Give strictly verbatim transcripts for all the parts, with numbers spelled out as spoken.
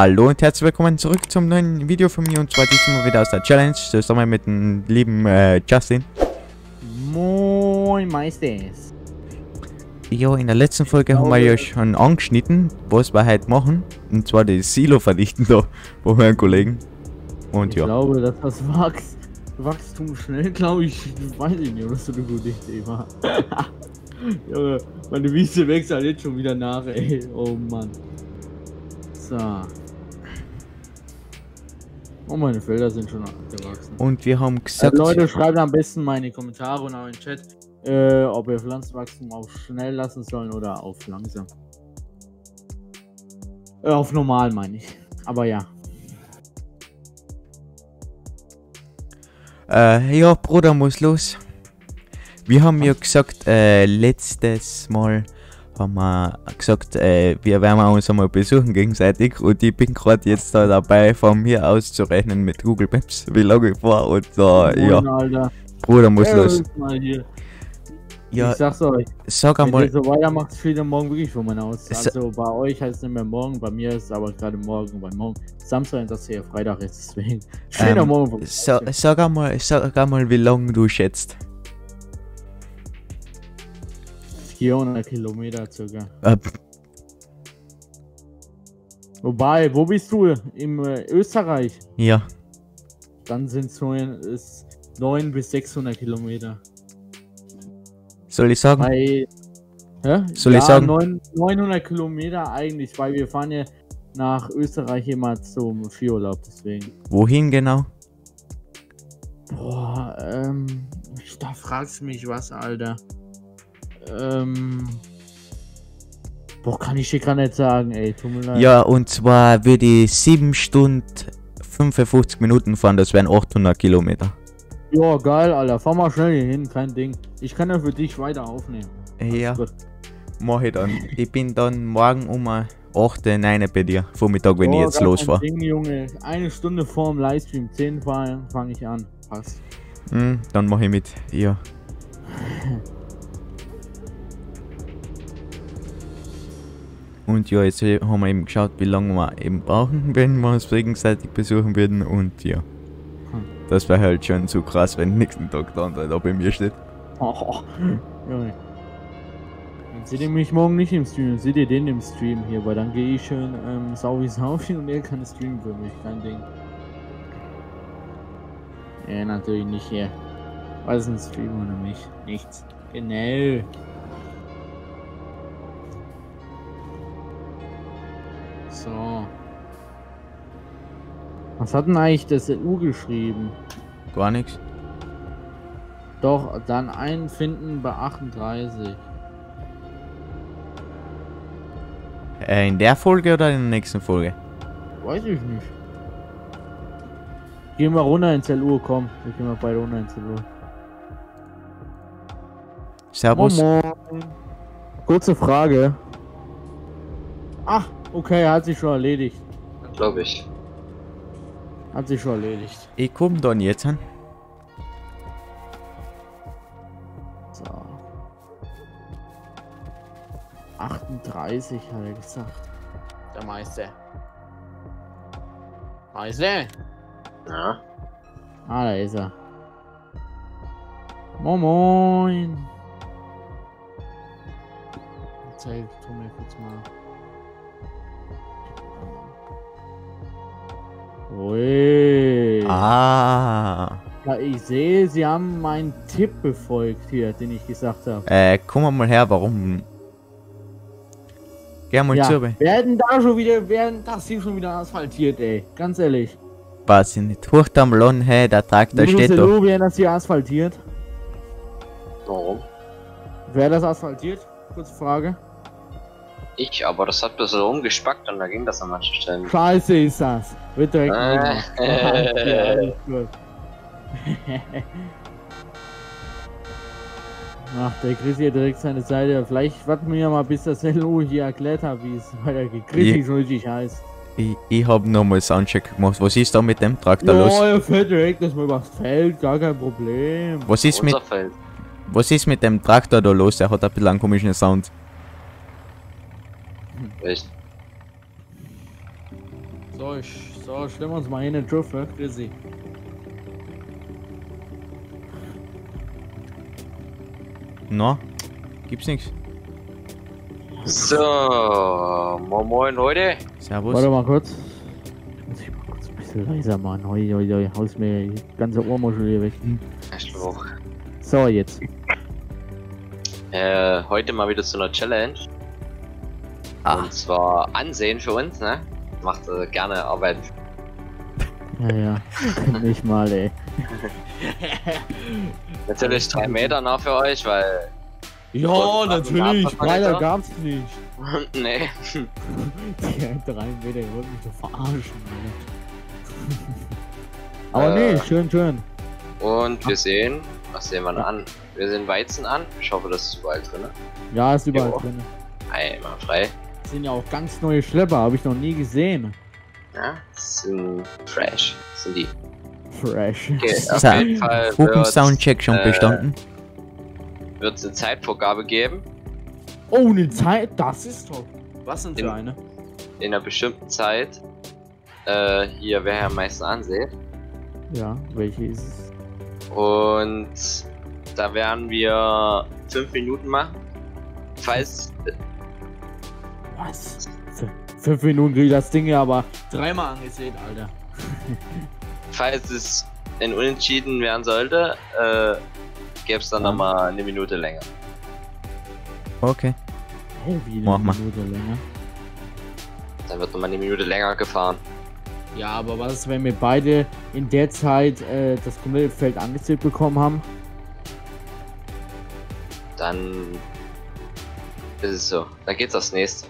Hallo und herzlich willkommen zurück zum neuen Video von mir, und zwar diesmal wieder aus der Challenge zusammen mit dem lieben äh, Justin. Moin Meisters. Ja, in der letzten Folge haben wir ja schon angeschnitten, was wir heute machen, und zwar das Silo vernichten da bei meinen Kollegen. Und ich ja. Ich glaube, dass das Wachst, Wachstum schnell, glaube ich, weiß ich nicht, ob das so eine gute Idee war. Junge, meine Wiese wächst halt jetzt schon wieder nach, ey. Oh Mann. So. Oh, meine Felder sind schon abgewachsen. Und wir haben gesagt... Also Leute, schreibt am besten mal in die Kommentare und auch in den Chat, äh, ob ihr Pflanzenwachstum auf schnell lassen sollen oder auf langsam. Äh, auf normal meine ich. Aber ja. Äh, ja, Bruder muss los. Wir haben ja gesagt, äh, letztes Mal haben wir gesagt, äh, wir werden uns einmal besuchen gegenseitig, und ich bin gerade jetzt da dabei, von mir aus zu rechnen mit Google Maps, wie lange ich war, und da, äh, ja, Alter. Bruder muss hey, los. Ja, ich sag's euch, sag einmal, wenn ihr so weitermacht, fehlt morgen wirklich von mir aus. Also bei euch heißt es nicht mehr morgen, bei mir ist es aber gerade morgen, weil morgen Samstag ist das hier, Freitag ist deswegen. Schöner ähm, Morgen. So, sag einmal, sag einmal, wie lange du schätzt. vierhundert Kilometer circa. Ab. Wobei, wo bist du? Im äh, Österreich? Ja. Dann sind es neunhundert bis sechshundert Kilometer. Soll ich sagen? Bei, hä? Soll ja, ich sagen? neunhundert Kilometer eigentlich, weil wir fahren ja nach Österreich immer zum Skiurlaub, deswegen. Wohin genau? Boah, ähm, da fragst du mich was, Alter. Ähm, boah, kann ich dir gar nicht sagen, ey, tut mir leid. Ja, und zwar würde ich sieben Stunden fünfundfünfzig Minuten fahren, das wären achthundert Kilometer. Ja, geil, Alter, fahr mal schnell hier hin, kein Ding. Ich kann ja für dich weiter aufnehmen. Ja, also mach ich dann. Ich bin dann morgen um acht, neun bei dir, Vormittag, wenn oh, ich jetzt losfahre. Eine Stunde vor dem Livestream, zehn fange ich an, passt. Mhm, dann mache ich mit, ja. Und ja, jetzt haben wir eben geschaut, wie lange wir eben brauchen, wenn wir uns gegenseitig besuchen würden, und ja. Das wäre halt schon zu krass, wenn am nächsten Tag dann da bei mir steht. Oh, Junge. Dann seht ihr mich morgen nicht im Stream, seht ihr den im Stream hier, weil dann gehe ich schön ähm, sau wie sau hin und er kann streamen für mich, kein Ding. Ja, natürlich nicht hier. Was ist ein Stream ohne mich? Nichts. Genau. So. Was hat denn eigentlich das U geschrieben? Gar nichts. Doch, dann einen finden bei achtunddreißig. Äh, in der Folge oder in der nächsten Folge? Weiß ich nicht. Gehen wir runter ins L U, komm. Wir gehen mal beide runter ins L U. Servus. Moin. Kurze Frage. Ach! Okay, hat sich schon erledigt. Glaube ich. Hat sich schon erledigt. Ich komme dann jetzt an. So. achtunddreißig hat er gesagt. Der Meister. Meister? Ja. Ah, da ist er. Moin Moin. Erzähl, tu mir kurz mal. Ui. Ah. Ja, ich sehe, sie haben meinen Tipp befolgt hier, den ich gesagt habe. Äh, komm mal her, warum? Geh mal ja, zur Be. Werden da schon wieder, werden das hier schon wieder asphaltiert, ey. Ganz ehrlich. Was in die Tucht am Lohn, hey, der Tag, da steht doch. Wo werden das hier asphaltiert? Warum? Wer das asphaltiert? Kurze Frage. Ich, aber das hat das so umgespackt und da ging das an manchen Stellen. Scheiße ist das. Wird direkt ah, äh, ach, der Chrissi hat direkt seine Seite. Vielleicht warten wir mal, bis das L O hier erklärt hat, wie es weitergeht. Chrissi ist richtig heiß. Ich, ich hab nochmal Soundcheck gemacht. Was ist da mit dem Traktor ja, los? Oh, er fährt direkt erstmal übers Feld, gar kein Problem. Was ist, mit, was ist mit dem Traktor da los? Der hat ein bisschen einen komischen Sound. Echt? So, ich, so, stellen wir uns mal hin in den TÜV, ne? Chrissi. Na, gibt's nichts. So, moin Leute. Servus. Warte mal kurz. Muss ich mal kurz ein bisschen leiser machen. Hoi, hoi, hoi. Haust mir die ganze Ohrmuschel hier weg. So, jetzt. Äh, heute mal wieder zu einer Challenge. Ach. Und zwar Ansehen für uns, ne? Macht äh, gerne Arbeit. Ja, ja. Nicht mal, ey. Natürlich drei Meter nach für euch, weil... Ja, natürlich, weiter gab's nicht. Nee. Die drei Meter, ihr wollt mich doch verarschen, Alter. Aber äh, nee, schön, schön. Und wir sehen, was sehen wir denn an? Wir sehen Weizen an. Ich hoffe, das ist überall drin. Ja, ist überall jo. drin. Einmal frei. Das sind ja auch ganz neue Schlepper, habe ich noch nie gesehen. Ja, das sind fresh, das sind die. Fresh. Okay, auf jeden Fall wird, Soundcheck schon äh, bestanden. Wird es eine Zeitvorgabe geben? Oh, eine Zeit? Das ist top. Was denn für eine? In einer bestimmten Zeit. Äh, hier, wer am meisten ansieht. Ja, welche ist es? Und da werden wir fünf Minuten machen. Falls. Was? fünf Minuten kriege ich das Ding hier aber dreimal angesehen, Alter. Falls es in Unentschieden werden sollte, äh, gäbe es dann ja. nochmal eine Minute länger. Okay. Hey, wie eine Mach Minute mal. länger? Dann wird nochmal eine Minute länger gefahren. Ja, aber was ist, wenn wir beide in der Zeit äh, das komplette Feld angezählt bekommen haben? Dann ist es so. Dann geht's aufs nächste.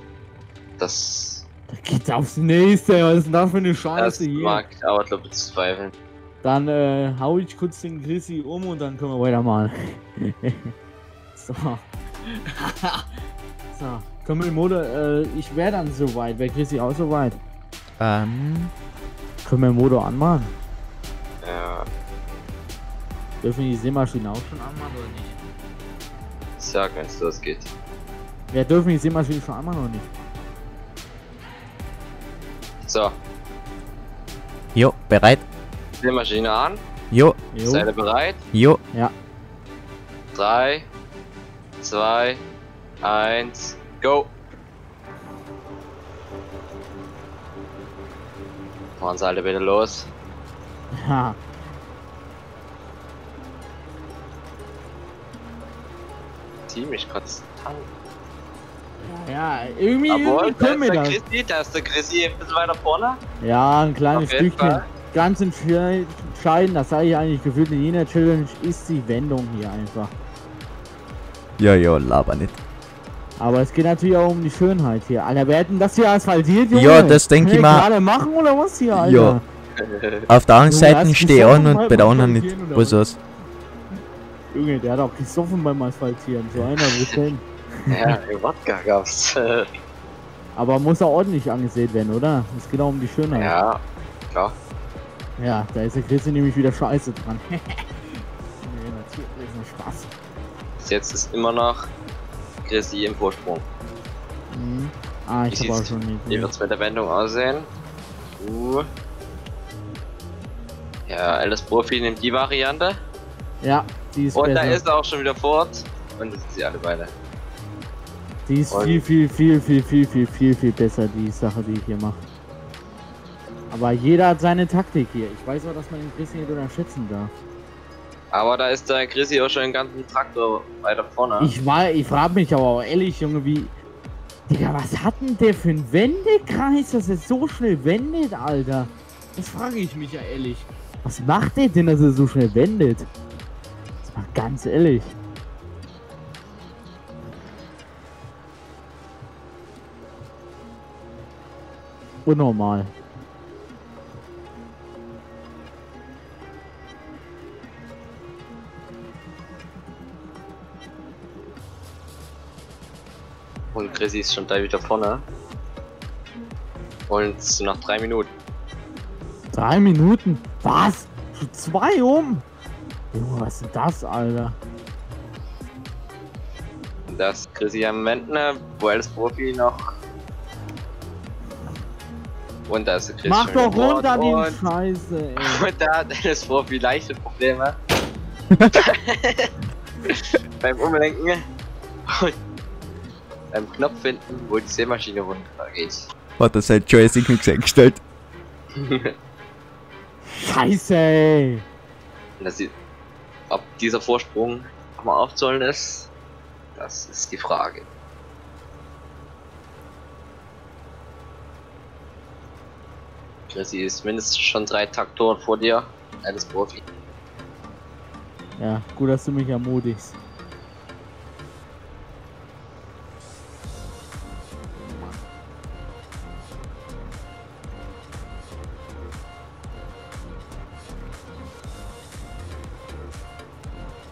Das... Da geht's aufs nächste, was ist denn das für eine Scheiße hier? Das mag ich aber, glaube ich, bezweifeln. Dann äh, hau ich kurz den Chrissi um und dann können wir weitermachen. So. So. Können wir Motor, äh, ich wäre dann soweit. Wäre Chrissi auch soweit? Ähm. Können wir den Motor anmachen? Ja. Dürfen wir die Seemaschine auch schon anmachen oder nicht? Sag, wenn es das geht. Ja, dürfen wir die Seemaschine schon anmachen oder nicht? So. Jo, bereit. Seemaschine an. Jo. jo. Seid ihr bereit? Jo. Ja. drei, zwei, eins, go. Fahren Sie alle bitte los. Ha. Ziemlich kurz. Ja, irgendwie, Jawohl, irgendwie können wir das. Chrissi, da ist der Chrissi ein bisschen weiter vorne. Ja, ein kleines Stückchen. Ganz entscheidend, das sage ich eigentlich gefühlt in jeder Challenge, ist die Wendung hier einfach. Jojo, laber nicht. Aber es geht natürlich auch um die Schönheit hier. Alter, wer hätten das hier asphaltiert, Junge? Ja, das denke ich mal. Gerade machen oder was hier, Alter? Ja. Auf der anderen Seite stehe an und bei der anderen nicht. Was ist das? Junge, der hat auch gesoffen beim Asphaltieren. So einer, wo ist denn? Ja, Wodka gab's. Aber muss er ordentlich angesehen werden, oder? Es geht auch um die Schönheit. Ja, klar. Ja, da ist der Chrissi nämlich wieder scheiße dran. Nee, natürlich, das ist nur Spaß. Bis jetzt ist immer noch Chrissi im Vorsprung. Mhm. Ah, ich hab auch schon nicht. Wie wird's mit der Wendung aussehen? Uh. Ja, L S Profi nimmt die Variante. Ja, die ist Und besser. Da ist er auch schon wieder fort. Und das sind sie alle beide. Die ist viel, viel, viel, viel, viel, viel, viel, viel besser, die Sache, die ich hier mache. Aber jeder hat seine Taktik hier. Ich weiß auch, dass man den Chrissi nicht unterschätzen darf. Aber da ist der Chrissi auch schon den ganzen Traktor weiter vorne. Ich war, ich frage mich aber auch ehrlich, Junge, wie... Digga, was hat denn der für einen Wendekreis, dass er so schnell wendet, Alter? Das frage ich mich ja ehrlich. Was macht der denn, dass er so schnell wendet? Das war ganz ehrlich. Unnormal. Und Chrissi ist schon da wieder vorne. Und noch drei Minuten. Drei Minuten? Was? Schon zwei um? Junge, was ist das, Alter? Das ist Chrissi am Wenden, wo alles Profi noch Und da ist Chrissi. Mach doch runter die Scheiße, ey. Und da hat Dennis vor viel leichte Probleme. Beim Umlenken und beim Knopf finden, wo die Zählmaschine runtergeht. Hat das halt schon jetzt nichts eingestellt. Scheiße, ey. Das sieht, ob dieser Vorsprung mal aufzollen ist, das ist die Frage. Chrissi ist mindestens schon drei Traktoren vor dir, alles Profi. Ja, gut, dass du mich ermutigst.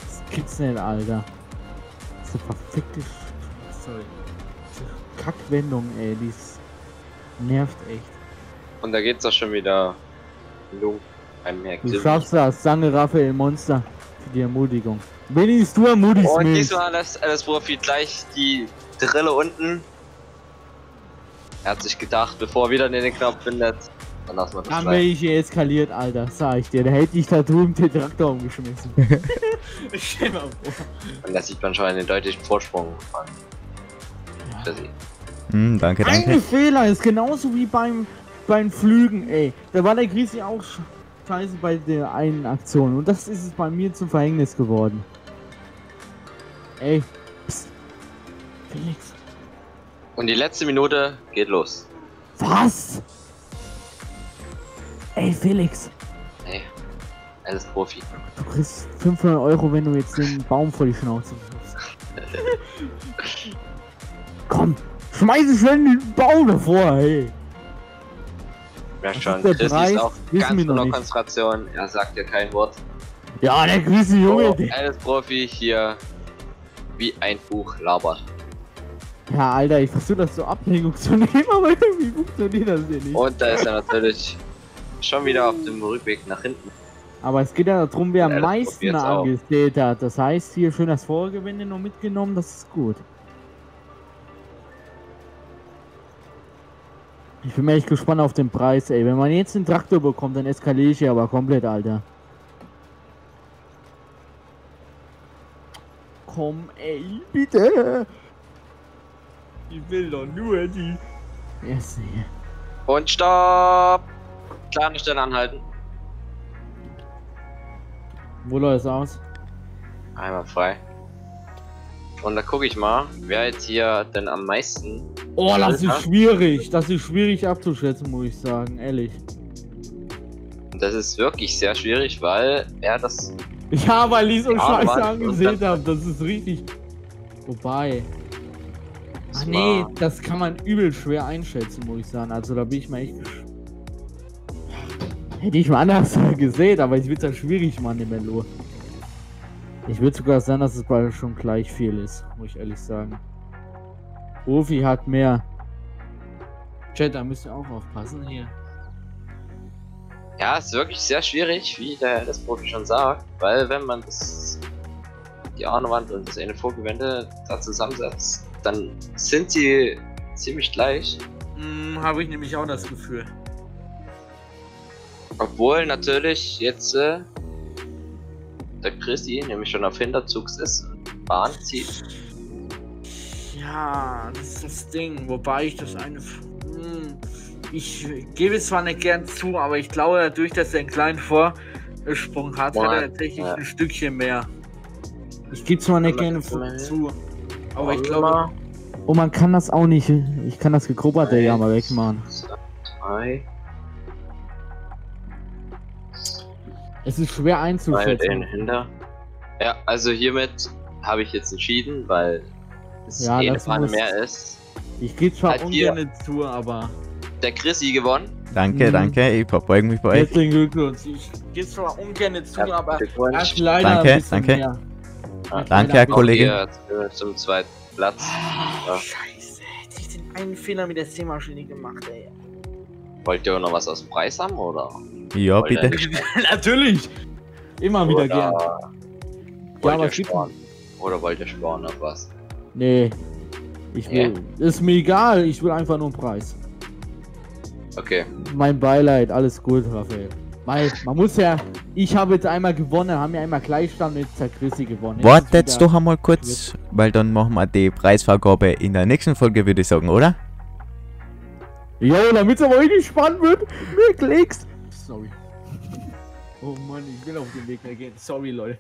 Das gibt's nicht, Alter. Das ist eine verfickte Sch Sorry. Diese Kackwendung, ey, die nervt echt. Und da geht's doch schon wieder. Hallo, ein Merkmal. Du schaffst das, Sange Raphael Monster für die Ermutigung. Wenigstens du ermutigst mich. Und diesmal das alles Profi gleich die Drille unten. Er hat sich gedacht, bevor er wieder den Knopf findet, dann lassen wir das. Dann wäre ich hier eskaliert, Alter, sag ich dir. Da hätte ich da drüben den Traktor umgeschmissen. Stell mal vor. Und da sieht man schon einen deutlichen Vorsprung an. Ja. Hm, danke, danke. Ein Fehler ist genauso wie beim. Beim Flügen, ey. Da war der Chrissi auch scheiße bei der einen Aktion. Und das ist es bei mir zum Verhängnis geworden. Ey. Psst. Felix. Und die letzte Minute geht los. Was? Ey, Felix. Ey. Alles Profi. Du kriegst fünfhundert Euro, wenn du jetzt den Baum vor die Schnauze wirfst. Komm. Schmeiß ich schnell den Baum davor, ey. Ja, schon. Chrissi ist auch ganz ohne Konzentration. Er sagt ja kein Wort. Ja, der Chrissi, Junge. Oh, alles Profi hier wie ein Buch labert. Ja, Alter, ich versuche das zur Ablenkung zu nehmen, aber irgendwie funktioniert das hier nicht. Und da ist er natürlich schon wieder auf dem Rückweg nach hinten. Aber es geht ja darum, wer am meisten angestellt hat. Das heißt, hier schön das Vorgewinde noch mitgenommen, das ist gut. Ich bin mir echt gespannt auf den Preis, ey. Wenn man jetzt einen Traktor bekommt, dann eskaliere ich hier aber komplett, Alter. Komm, ey, bitte. Ich will doch nur die. Yes, yeah. Und stopp. Klare Stelle anhalten. Wo läuft es aus? Einmal frei. Und da gucke ich mal, wer jetzt hier denn am meisten... Oh, das ist schwierig. Das ist schwierig abzuschätzen, muss ich sagen. Ehrlich. Das ist wirklich sehr schwierig, weil er das... Ja, weil ich so scheiße angesehen habe. Das ist richtig. Wobei... Ach nee, das kann man übel schwer einschätzen, muss ich sagen. Also da bin ich mal echt... Hätte ich mal anders gesehen, aber ich will es ja schwierig machen, den Melo. Ich würde sogar sagen, dass es bald schon gleich viel ist, muss ich ehrlich sagen. Profi hat mehr. Chat, da müsst ihr auch aufpassen hier. Ja, ist wirklich sehr schwierig, wie der das Profi schon sagt, weil wenn man das die Ahnenwand und das eine Vorgewende da zusammensetzt, dann sind sie ziemlich gleich. Hm, habe ich nämlich auch das Gefühl. Obwohl natürlich jetzt äh, der Chrissi nämlich schon auf Hinterzugs ist und Bahn zieht. Ja, das ist das Ding, wobei ich das eine... Mh, ich gebe es zwar nicht gern zu, aber ich glaube dadurch, dass er einen kleinen Vorsprung hat, Mann, hat er tatsächlich ja. ein Stückchen mehr. Ich gebe es zwar nicht gerne zu, aber ich glaube... Oh, man kann das auch nicht, ich kann das gekrupperte ja mal wegmachen. Zwei. Es ist schwer einzuschätzen. Ja, also hiermit habe ich jetzt entschieden, weil es ja, eh eine Fahne mehr ist. Ich gebe zwar ungern zu, aber... Der Chrissi gewonnen. Danke, mhm. danke, ich verbeuge mich bei euch. Herzlichen Glückwunsch. Ich gebe zwar ungern zu, ja, aber... Hat leider danke, ein danke. Mehr. Ah, danke, Herr Kollege. Zum zweiten Platz. Oh, ja. Scheiße, hätte ich den einen Fehler mit der Zählmaschine gemacht, ey. Wollt ihr auch noch was aus dem Preis haben, oder? Ja, Voll bitte. Natürlich! Immer wieder gern. Ja, was sparen? Oder wollt ihr sparen auf was? Nee. Ich will. Yeah. Ist mir egal, ich will einfach nur einen Preis. Okay. Mein Beileid, alles gut, Raphael. Weil, man muss ja, ich habe jetzt einmal gewonnen, haben ja einmal Gleichstand mit Chrissi gewonnen. Wartet jetzt doch einmal kurz, weil dann machen wir die Preisvergabe in der nächsten Folge, würde ich sagen, oder? Jo, damit es aber richtig spannend wird, klickst. Sorry. Oh Mann, ich bin auf dem Weg gehen. Sorry, Leute.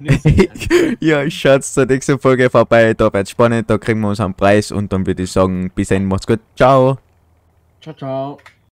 Ja, schaut zur nächsten Folge vorbei. Da wird's spannend, da kriegen wir unseren Preis. Und dann würde ich sagen, bis dahin, macht's gut. Ciao. Ciao, ciao.